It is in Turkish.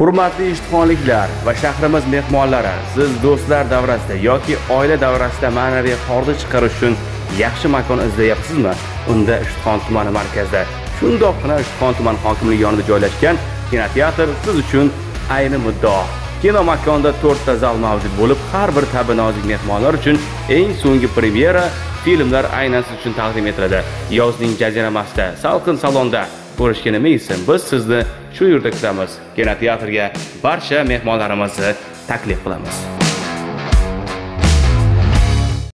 Hurmatli ishtixonliklar va shahrimiz mehmonlari, siz do'stlar davrasida yoki oila davrasida ma'naviy hordiq chiqarish uchun yaxshi makon izlayapsizmi? Unda Ishtixon tumani markazida, shundoqqina Ishtixon tuman hokimligi yonida joylashgan Kenatiyatr siz uchun ayni muddao. Kinomakonda 4 ta zal mavjud bo'lib, har bir tabi nozik mehmonlar uchun eng so'nggi premyera filmlar aynan siz uchun taqdim etiladi. Yozning jaziramasida, salqin salonda ko'rishga nima deysiz? Biz sizni shu yerda kutamiz. Kinoteatrga barcha mehmonlarimizni taklif qilamiz.